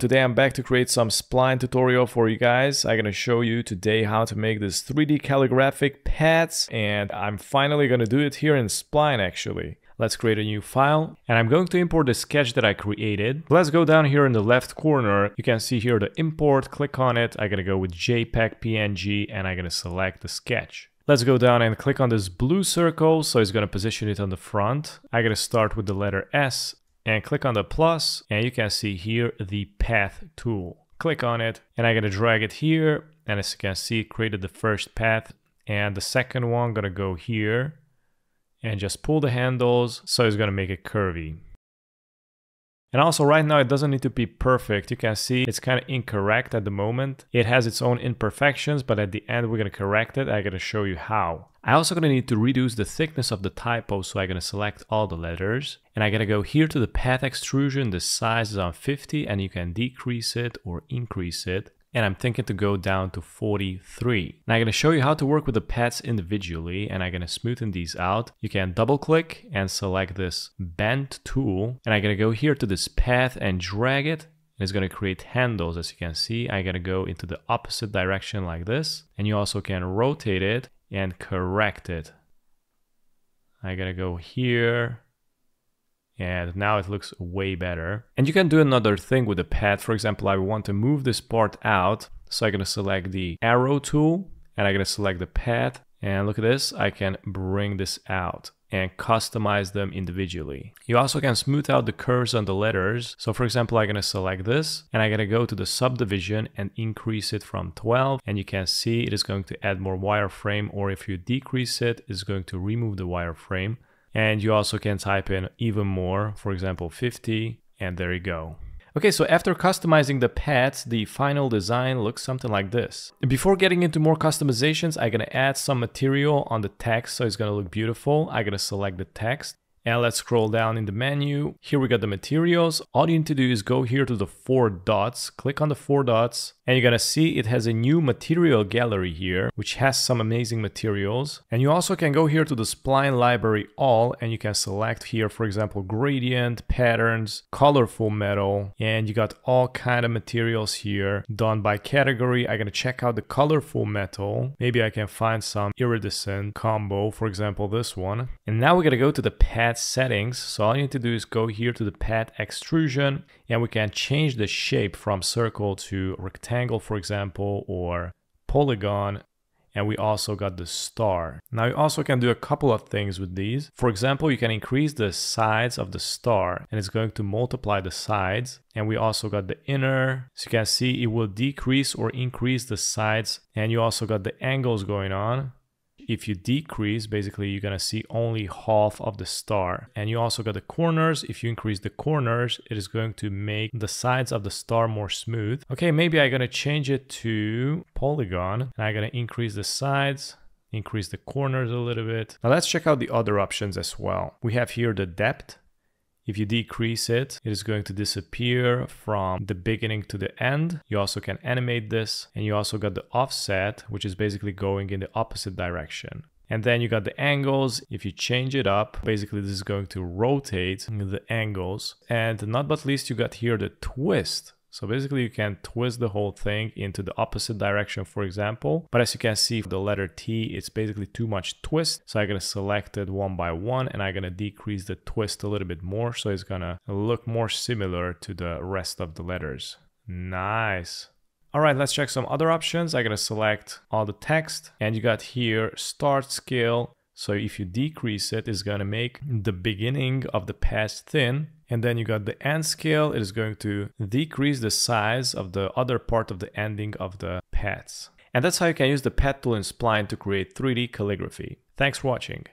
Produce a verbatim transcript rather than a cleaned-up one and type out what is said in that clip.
Today I'm back to create some spline tutorial for you guys. I'm gonna show you today how to make this three D calligraphic pads, and I'm finally gonna do it here in Spline actually. Let's create a new file, and I'm going to import the sketch that I created. Let's go down here in the left corner. You can see here the import, click on it. I'm gonna go with JPEG, P N G, and I'm gonna select the sketch. Let's go down and click on this blue circle, so it's gonna position it on the front. I'm gonna start with the letter S, and click on the plus, and you can see here the path tool. Click on it, and I'm gonna drag it here, and as you can see, it created the first path, and the second one gonna go here, and just pull the handles, so it's gonna make it curvy. And also right now, it doesn't need to be perfect. You can see it's kind of incorrect at the moment. It has its own imperfections, but at the end, we're gonna correct it. I'm gonna show you how. I also gonna need to reduce the thickness of the typo, so I'm gonna select all the letters, and I'm gonna go here to the path extrusion. The size is on fifty, and you can decrease it or increase it. And I'm thinking to go down to forty-three. Now I'm gonna show you how to work with the pads individually, and I'm gonna smoothen these out. You can double click and select this bend tool, and I'm gonna go here to this path and drag it, and it's gonna create handles. As you can see, I'm gonna go into the opposite direction like this, and you also can rotate it and correct it. I'm gonna go here, and now it looks way better. And you can do another thing with the pad. For example, I want to move this part out. So I'm gonna select the arrow tool, and I'm gonna select the pad. And look at this, I can bring this out and customize them individually. You also can smooth out the curves on the letters. So for example, I'm gonna select this, and I'm gonna go to the subdivision and increase it from twelve. And you can see it is going to add more wireframe, or if you decrease it, it's going to remove the wireframe. And you also can type in even more, for example, fifty, and there you go. Okay, so after customizing the pads, the final design looks something like this. Before getting into more customizations, I'm gonna add some material on the text, so it's gonna look beautiful. I'm gonna select the text, and let's scroll down in the menu. Here we got the materials. All you need to do is go here to the four dots, click on the four dots, and you're gonna see it has a new material gallery here, which has some amazing materials. And you also can go here to the Spline library all, and you can select here, for example, gradient, patterns, colorful metal, and you got all kind of materials here done by category. I'm gonna check out the colorful metal. Maybe I can find some iridescent combo, for example, this one. And now we're gonna go to the pad settings. So all you need to do is go here to the pad extrusion, and we can change the shape from circle to rectangle, for example, or polygon, and we also got the star. Now you also can do a couple of things with these. For example, you can increase the sides of the star, and it's going to multiply the sides, and we also got the inner. So you can see it will decrease or increase the sides, and you also got the angles going on. If you decrease, basically you're gonna see only half of the star. And you also got the corners. If you increase the corners, it is going to make the sides of the star more smooth. Okay, maybe I'm gonna change it to polygon, and I'm gonna increase the sides, increase the corners a little bit. Now let's check out the other options as well. We have here the depth. If you decrease it, it is going to disappear from the beginning to the end. You also can animate this, and you also got the offset, which is basically going in the opposite direction. And then you got the angles. If you change it up, basically this is going to rotate the angles. And not but least, you got here the twist. So basically you can twist the whole thing into the opposite direction, for example. But as you can see for the letter T, it's basically too much twist. So I'm gonna select it one by one, and I'm gonna decrease the twist a little bit more. So it's gonna look more similar to the rest of the letters. Nice. All right, let's check some other options. I'm gonna select all the text, and you got here start scale. So if you decrease it, it's gonna make the beginning of the past thin. And then you got the end scale. It is going to decrease the size of the other part of the ending of the pads. And that's how you can use the pad tool in Spline to create three D calligraphy. Thanks for watching.